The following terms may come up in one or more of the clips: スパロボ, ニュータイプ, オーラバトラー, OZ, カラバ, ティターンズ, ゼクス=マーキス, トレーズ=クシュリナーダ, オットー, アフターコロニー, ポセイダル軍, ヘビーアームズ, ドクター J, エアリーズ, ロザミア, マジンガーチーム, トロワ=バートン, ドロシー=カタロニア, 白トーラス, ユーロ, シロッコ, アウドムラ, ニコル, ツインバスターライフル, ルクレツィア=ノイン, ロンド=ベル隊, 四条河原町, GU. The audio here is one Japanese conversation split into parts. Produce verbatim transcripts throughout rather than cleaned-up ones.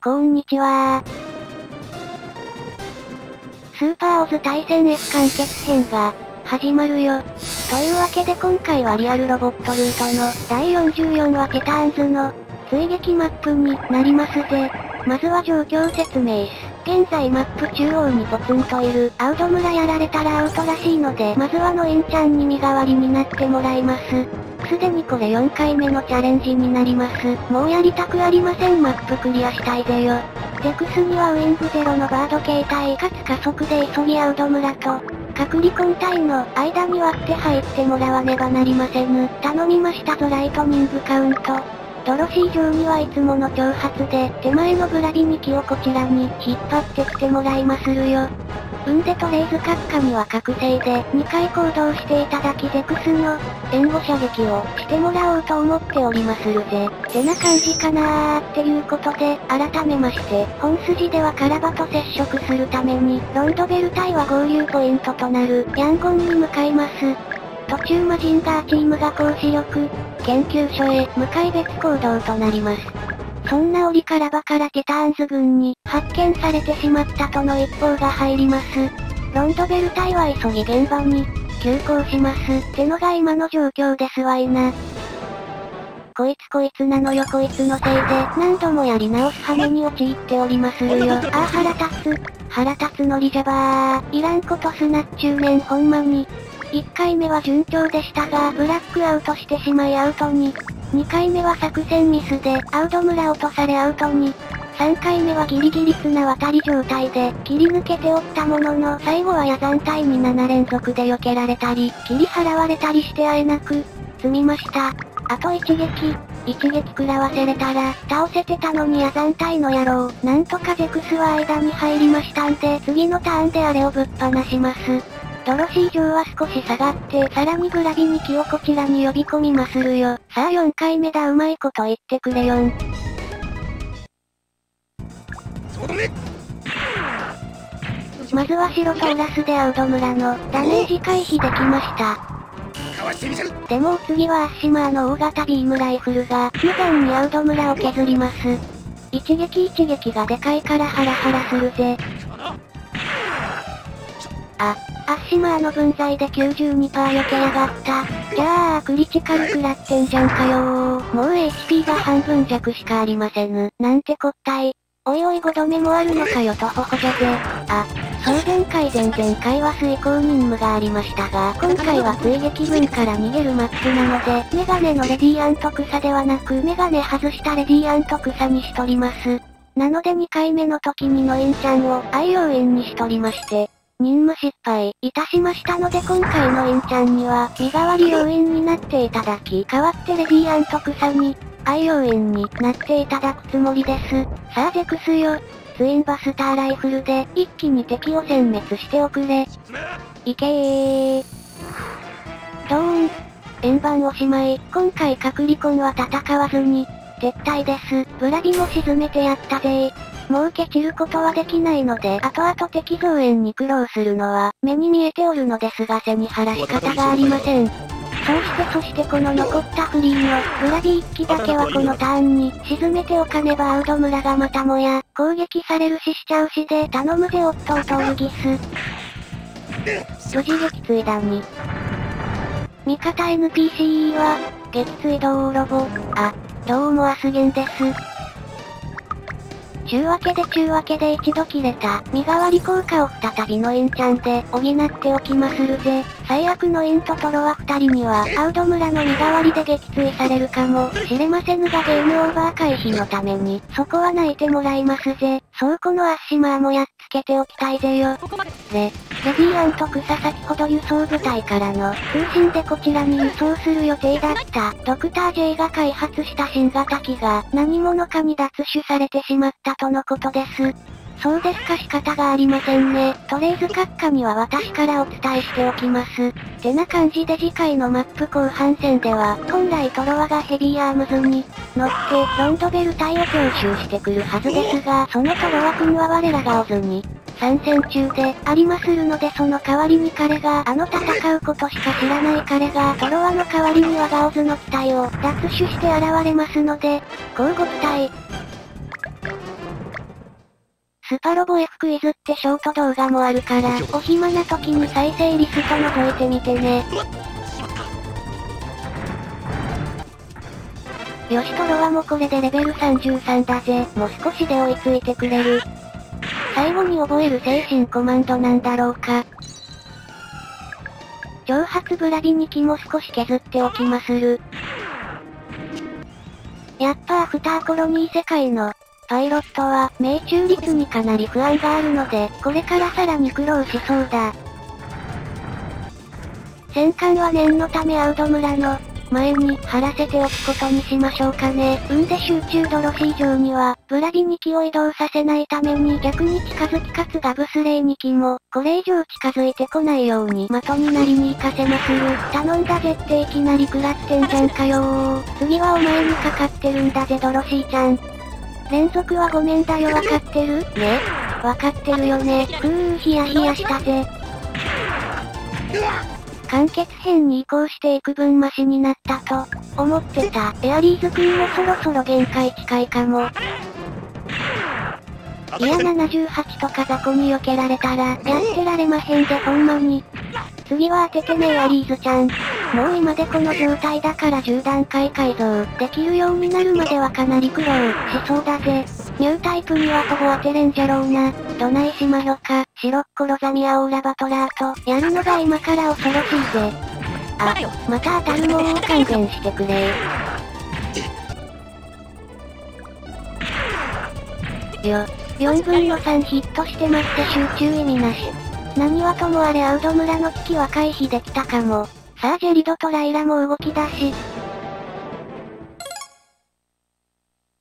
こんにちはー。スーパーオズ対戦 S 完結編が始まるよ。というわけで今回はリアルロボットルートのだいよんじゅうよんわペターンズの追撃マップになりますぜ。まずは状況説明っす。現在マップ中央にポツンといるアウト村やられたらアウトらしいので、まずはノインちゃんに身代わりになってもらいます。すでにこれよんかいめのチャレンジになります。もうやりたくありません。マップクリアしたいぜよ。ゼクスにはウィングゼロのガード形態かつ加速で急ぎアウド村と隔離混体の間に割って入ってもらわねばなりませぬ。頼みましたぞライトニングカウント。ドロシー城にはいつもの挑発で手前のグラビニ機をこちらに引っ張ってきてもらいまするよ。運でトレイズ閣下には覚醒でにかい行動していただきゼクスの援護射撃をしてもらおうと思っておりまするぜ。てな感じかなーっていうことで、改めまして本筋ではカラバと接触するためにロンドベル隊は合流ポイントとなるヤンゴンに向かいます。途中マジンガーチームが高視力研究所へ向かい別行動となります。そんな折カラバからティターンズ軍に発見されてしまったとの一報が入ります。ロンドベル隊は急ぎ現場に急行します。ってのが今の状況ですわいな。こいつこいつなのよ。こいつのせいで何度もやり直す羽目に陥っておりまするよ。あー腹立つ。腹立つのりじゃばー。いらんことすなっちゅうねんほんまに。いっかいめは順調でしたがブラックアウトしてしまいアウトに。にかいめは作戦ミスでアウド村落とされアウトに。さんかいめはギリギリ綱渡り状態で切り抜けておったものの、最後は野残隊にななれんぞくで避けられたり切り払われたりしてあえなく積みました。あと一撃一撃食らわせれたら倒せてたのに野残隊の野郎。なんとかゼクスは間に入りましたんで、次のターンであれをぶっ放します。ドロシー城は少し下がって、さらにグラビニ機をこちらに呼び込みまするよ。さあよんかいめだ、うまいこと言ってくれよん。まずは白トーラスでアウド村のダメージ回避できました。でもお次はアッシマーの大型ビームライフルが無残にアウド村を削ります。一撃一撃がでかいからハラハラするぜ。あ、アッシマーの分際で きゅうじゅうにパーセント 避けやがった。じゃあクリティカル食らってんじゃんかよー。もう エイチピー が半分弱しかありませぬ。なんてこったい。おいおいごどめもあるのかよとほほじゃぜ。あ、そう前回前々回は遂行任務がありましたが、今回は追撃軍から逃げるマップなので、メガネのレディアント草ではなくメガネ外したレディアント草にしとります。なのでにかいめの時にノインちゃんを愛用員にしとりまして、任務失敗いたしましたので、今回のインちゃんには身代わり要員になっていただき、代わってレディアント草に愛用員になっていただくつもりです。さあゼクスよ、ツインバスターライフルで一気に敵を殲滅しておくれ。いけードーン。円盤おしまい。今回隔離婚は戦わずに撤退です。ブラビも沈めてやったぜー。もうケチることはできないので、後々敵増援に苦労するのは目に見えておるのですが、背に腹仕方がありません。そうしてそしてこの残ったフリーのブラビいっきだけはこのターンに沈めておかねばアウド村がまたもや攻撃されるししちゃうしで、頼むぜオットーとウルギス。無事撃墜だに。味方 エヌピーシー は撃墜同ロボ。あ、どうもアスゲンです。ちゅうわけでちゅうわけで一度切れた身代わり効果を再びノインちゃんで補っておきまするぜ。最悪ノインとトロはふたりにはアウド村の身代わりで撃墜されるかもしれませぬが、ゲームオーバー回避のためにそこは泣いてもらいますぜ。倉庫のアッシマーもやっつけておきたいぜよ。で、レディアント草先ほど輸送部隊からの通信でこちらに輸送する予定だったドクター J が開発した新型機が何者かに奪取されてしまったとのことです。そうですか、仕方がありませんね。とりあえず閣下には私からお伝えしておきます。てな感じで次回のマップ後半戦では、本来トロワがヘビーアームズに乗ってロンドベル隊を強襲してくるはずですが、そのトロワ君は我らがオズに参戦中でありまするので、その代わりに彼があの戦うことしか知らない彼がトロワの代わりに我がオズの機体を奪取して現れますので、交互期待。スパロボ F クイズってショート動画もあるから、お暇な時に再生リスト覗いてみてね。ヨシトロワもこれでレベルさんじゅうさんだぜ。もう少しで追いついてくれる。最後に覚える精神コマンドなんだろうか。挑発ブラビに気も少し削っておきまする。やっぱアフターコロニー世界のパイロットは命中率にかなり不安があるので、これからさらに苦労しそうだ。戦艦は念のためアウド村の前に張らせておくことにしましょうかね。うんで集中ドロシー城にはブラビに機を移動させないために逆に近づきかつガブスレイに機もこれ以上近づいてこないように的になりに行かせまする。頼んだぜっていきなり食らってんじゃんかよー。次はお前にかかってるんだぜドロシーちゃん。連続はごめんだよ。わかってるね。わかってるよね。ふうヒヤヒヤしたぜ。完結編に移行していく分マシになったと思ってた。エアリーズ君もそろそろ限界近いかも。いやななじゅうはちとか雑魚に避けられたらやってられまへんでほんまに。次は当ててねエアリーズちゃん。もう今でこの状態だからじゅう段階改造できるようになるまではかなり苦労しそうだぜ。ニュータイプにはほぼ当てれんじゃろうな。どないしまひょか。シロッコロザミアオーラバトラーとやるのが今から恐ろしいぜ。あ、また当たるもんを勘弁してくれよ。よんぶんのさんヒットして待って集中意味なし。何はともあれアウド村の危機は回避できたかも。さあジェリドとライラも動き出し、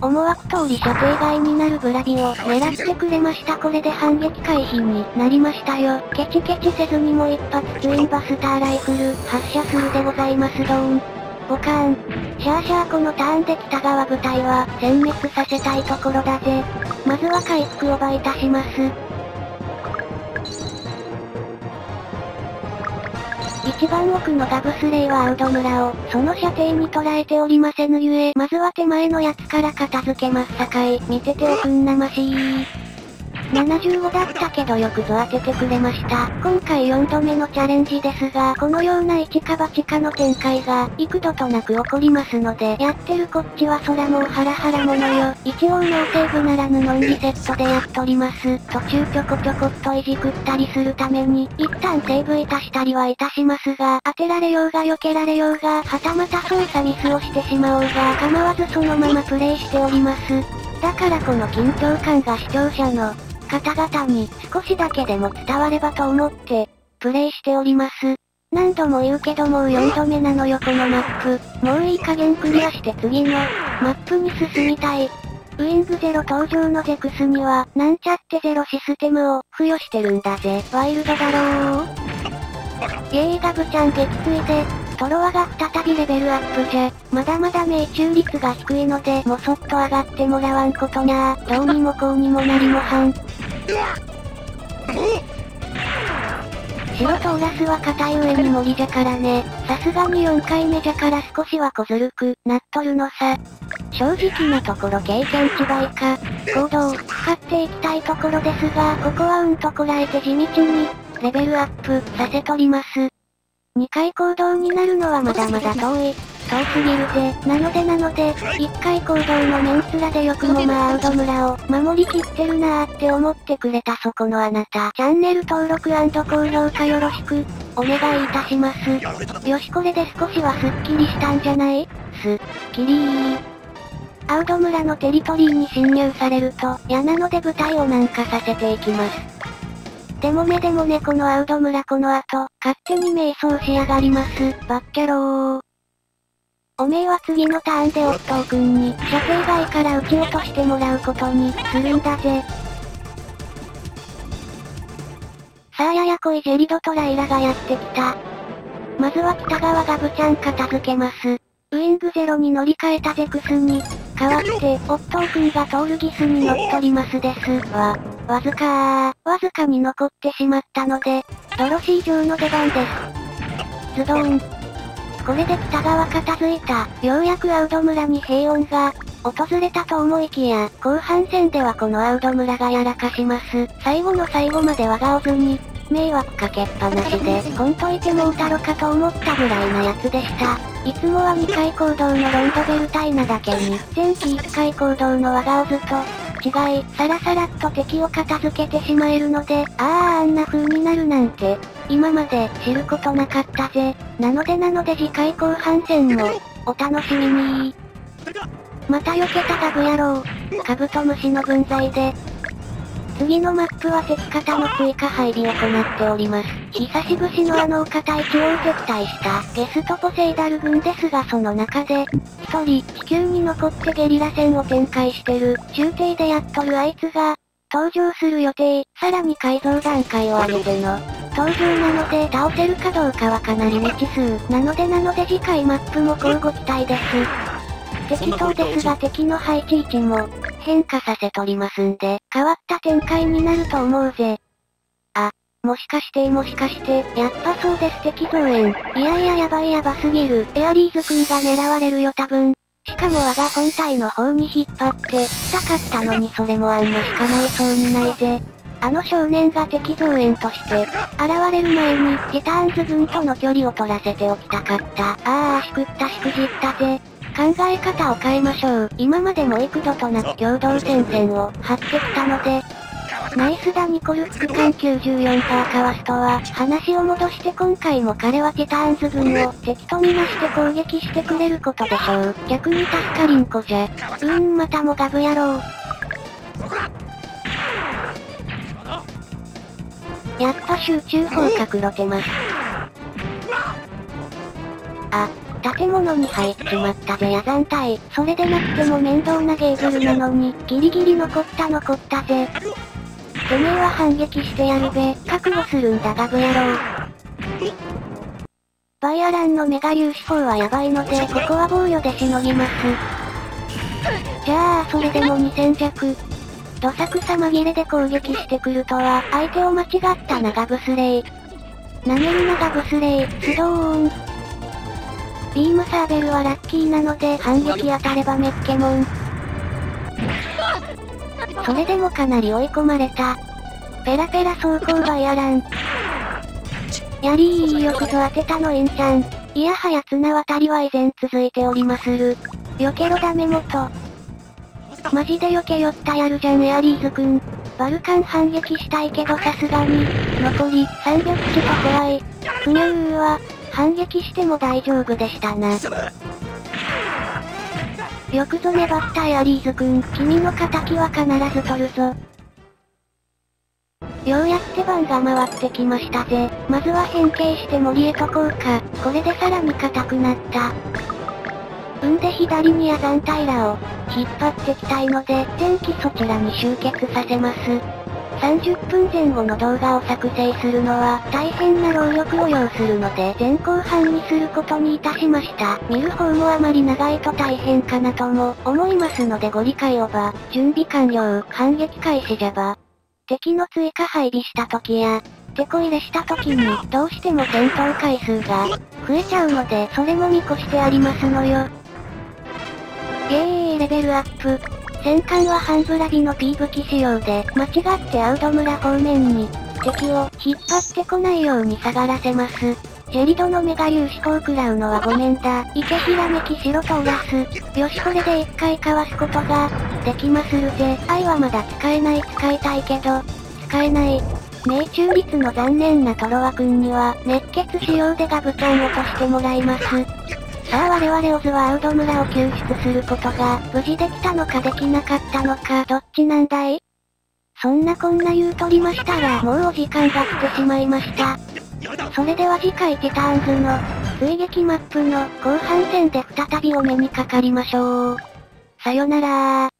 思惑通り射程外になるブラビを狙ってくれました。これで反撃回避になりましたよ。ケチケチせずにもう一発ツインバスターライフル発射するでございますドーン。ボカーンシャーシャー。このターンで北側部隊は殲滅させたいところだぜ。まずは回復をバイタします。一番奥のガブスレイはアウド村をその射程に捉えておりませぬゆえ、まずは手前のやつから片付けますさかい。見てておくんなましー。ななじゅうごだったけどよくぞ当ててくれました。今回よんどめのチャレンジですが、このような一か八かの展開が幾度となく起こりますので、やってるこっちはそらもうハラハラものよ。一応ノーセーブならぬノンリセットでやっとります。途中ぴょこぴょこっといじくったりするために一旦セーブいたしたりはいたしますが、当てられようが避けられようがはたまた操作ミスをしてしまおうが構わずそのままプレイしております。だからこの緊張感が視聴者の方々に少しだけでも伝わればと思ってプレイしております。何度も言うけどもうよんどめなのよこのマップ。もういい加減クリアして次のマップに進みたい。ウイングゼロ登場のゼクスにはなんちゃってゼロシステムを付与してるんだぜ。ワイルドだろう。イエーイガブちゃん撃墜でトロワが再びレベルアップじゃ。まだまだ命中率が低いのでもそっと上がってもらわんことなー。どうにもこうにもなりもはん。白とオラスは硬い上に森じゃからね。さすがによんかいめじゃから少しは小ずるくなっとるのさ。正直なところ経験値倍か行動を使っていきたいところですが、ここはうんとこらえて地道にレベルアップさせとります。にかい行動になるのはまだまだ遠い遠すぎるぜ。なのでなので、一回行動の面面でよくもまあアウド村を守りきってるなーって思ってくれたそこのあなた、チャンネル登録&高評価よろしくお願いいたします。よしこれで少しはスッキリしたんじゃない？スッキリー。アウド村のテリトリーに侵入されると嫌なので部隊を南下させていきます。でも目でもねこのアウド村この後勝手に迷走しやがります。バッキャロー。おめえは次のターンでオットー君に射程外から撃ち落としてもらうことにするんだぜ。さあややこいジェリドとライラがやってきた。まずは北側ガブちゃん片付けます。ウイングゼロに乗り換えたゼクスに代わってオットー君がトールギスに乗っ取りますですわ。わずかーわずかに残ってしまったのでドロシー城の出番です。ズドーン。これで北側片付いた。ようやくアウド村に平穏が訪れたと思いきや、後半戦ではこのアウド村がやらかします。最後の最後まで我がおずに、迷惑かけっぱなしで、ほんといてもうたろかと思ったぐらいなやつでした。いつもはにかい行動のロンドベルタイなだけに、前期いっかい行動の我がおずと、違い、さらさらっと敵を片付けてしまえるので、あああんな風になるなんて、今まで知ることなかったぜ。なのでなので次回後半戦も、お楽しみに。また避けたガグ野郎、カブトムシの分際で。次のマップは敵方の追加配備を行っております。久しぶしのあのお方一応撃退したゲスとポセイダル軍ですが、その中で、一人地球に残ってゲリラ戦を展開してる、中帝でやっとるあいつが、登場する予定、さらに改造段階を上げての、登場なので倒せるかどうかはかなり未知数。なのでなので次回マップも交互期待です。適当ですが敵の配置位置も、変化させとりますんで、変わった展開になると思うぜ。あ、もしかしてもしかして、やっぱそうです敵増援。いやいややばいやばすぎる。エアリーズ君が狙われるよ多分。しかも我が本体の方に引っ張って、したかったのにそれもあんましかないそうにないぜ。あの少年が敵増援として、現れる前に、ティターンズ軍との距離を取らせておきたかった。あーあしくったしくじったぜ。考え方を変えましょう。今までも幾度となく共同戦線を張ってきたので、ナイスだニコル副官 きゅうじゅうよんパーセント かわすとは、話を戻して今回も彼はティターンズ軍を敵とみなして攻撃してくれることでしょう。逆に助かりんこじゃ。うーんまたもガブ野郎。やっぱ集中砲火ろてます。あ。建物に入っちまったぜ野残隊。それでなくても面倒なゲーグルなのに、ギリギリ残った残ったぜ。てめえは反撃してやるべ、覚悟するんだガブ野郎。バイアランのメガ粒子砲はやばいので、ここは防御でしのぎます。じゃあ、それでもにせん弱。どさくさ紛れで攻撃してくるとは、相手を間違ったなガブスレイ。なめるなガブスレイ、スドーン。ビームサーベルはラッキーなので反撃当たればめっけもん。それでもかなり追い込まれた。ペラペラ走行バイアラン。やりーいよくぞ当てたのインちゃん。いやはや綱渡りは依然続いておりまする。避けろダメ元。マジで避けよったやるじゃんエアリーズくん。バルカン反撃したいけどさすがに、残りさんびゃくちょっと怖い。ふにゃうーわ。反撃しても大丈夫でしたな。よくぞ粘ったエアリーズくん、君の仇は必ず取るぞ。ようやく手番が回ってきましたぜ。まずは変形して森へとこうか。これでさらに硬くなった。うんで左に野残隊らを引っ張ってきたいので、前期そちらに集結させます。さんじゅっぷんぜん後の動画を作成するのは大変な労力を要するので前後半にすることにいたしました。見る方もあまり長いと大変かなとも思いますのでご理解をば。準備完了。反撃開始じゃば。敵の追加配備した時や、てこ入れした時にどうしても戦闘回数が増えちゃうのでそれも見越してありますのよ。ゲーレベルアップ。戦艦はハンブラビの B 武器仕様で、間違ってアウド村方面に、敵を引っ張ってこないように下がらせます。ジェリドのメガ粒子砲食らうのはごめんだ。池ひらめきしろとおらす。よしこれで一回かわすことが、できまするぜ。愛はまだ使えない使いたいけど、使えない。命中率の残念なトロワ君には、熱血仕様でガブちゃん落としてもらいます。さあ我々オズはアウド村を救出することが無事できたのかできなかったのかどっちなんだい？そんなこんな言うとりましたらもうお時間が来てしまいました。それでは次回ティターンズの追撃マップの後半戦で再びお目にかかりましょう。さよならー。